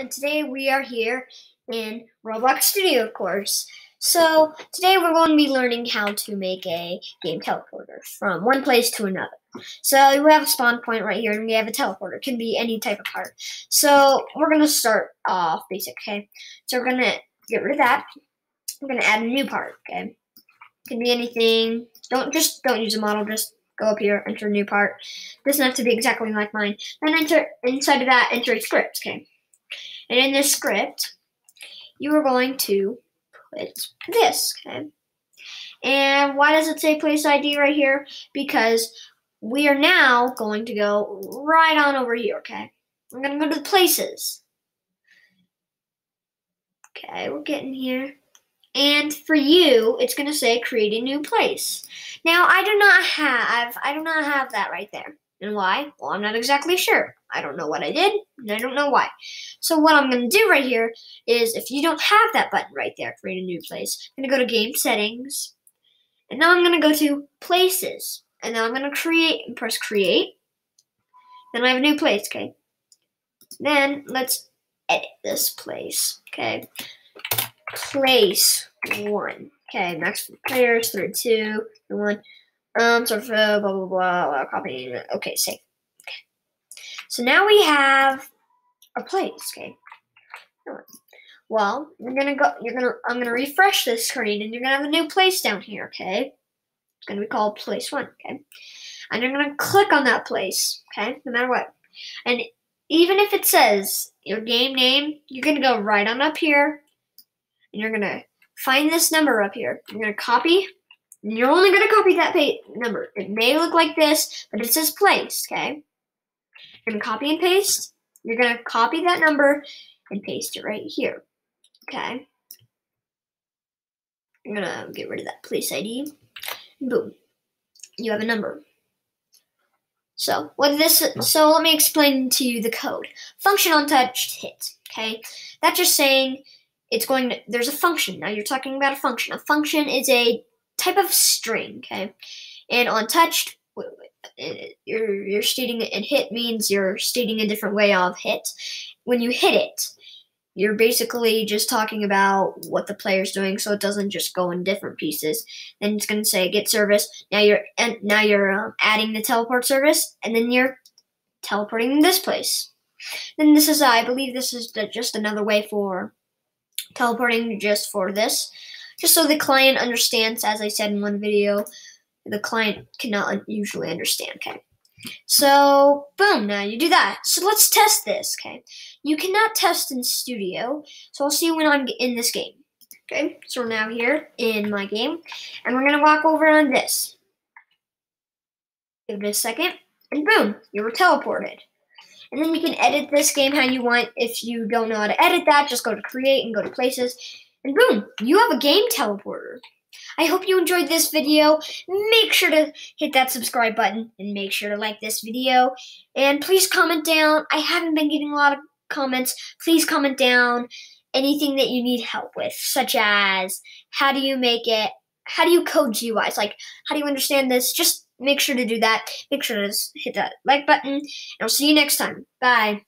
and today we are here in Roblox Studio, of course. So today we're going to be learning how to make a game teleporter from one place to another. So we have a spawn point right here, and we have a teleporter. It can be any type of part. So we're going to start off basic, okay? So we're going to get rid of that. We're going to add a new part, okay? It can be anything. Don't use a model, just go up here, enter a new part. It doesn't have to be exactly like mine. Then inside of that, enter a script, okay? And in this script, you are going to put this, okay? And why does it say place ID right here? Because we are now going to go right on over here, okay? We're going to go to the places. Okay, we're getting here. And for you, it's going to say create a new place. Now, I do not have that right there. And why? Well, I'm not exactly sure. I don't know what I did, and I don't know why. So what I'm going to do right here is, if you don't have that button right there, create a new place, I'm going to go to game settings, and now I'm going to go to places, and then I'm going to create and press create. Then I have a new place, okay? Then let's edit this place, okay? Place 1. Okay, max players, 32, 1. Sort of, blah, blah, blah, blah, copy. Okay, save. Okay. So now we have a place, okay? Well, I'm gonna refresh this screen, and you're gonna have a new place down here, okay? It's gonna be called place 1, okay? And you're gonna click on that place, okay? No matter what. And even if it says your game name, you're gonna go right on up here, and you're gonna find this number up here. You're gonna copy. You're only going to copy that number. It may look like this, but it says place, okay? You're going to copy and paste. You're going to copy that number and paste it right here, okay? I'm going to get rid of that place ID. Boom. You have a number. So, let me explain to you the code. Function untouched hit, okay? That's just saying there's a function. Now you're talking about a function. A function is a type of string, okay? And untouched, you're stating it, and hit means you're stating a different way of hit. When you hit it, you're basically just talking about what the player's doing, so it doesn't just go in different pieces. Then it's going to say get service. Now you're adding the teleport service, and then you're teleporting this place. Then this is, I believe this is just another way for teleporting just for this. Just so the client understands, as I said in one video, the client cannot usually understand, okay? So, boom, now you do that. So let's test this, okay? You cannot test in Studio, so I'll see you when I'm in this game, okay? So we're now here in my game, and we're going to walk over on this. Give it a second, and boom, you were teleported. And then you can edit this game how you want. If you don't know how to edit that, just go to Create and go to Places. And boom, you have a game teleporter. I hope you enjoyed this video. Make sure to hit that subscribe button and make sure to like this video. And please comment down. I haven't been getting a lot of comments. Please comment down anything that you need help with, such as how do you make it, how do you code GUIs, like how do you understand this? Just make sure to do that. Make sure to hit that like button. And I'll see you next time. Bye.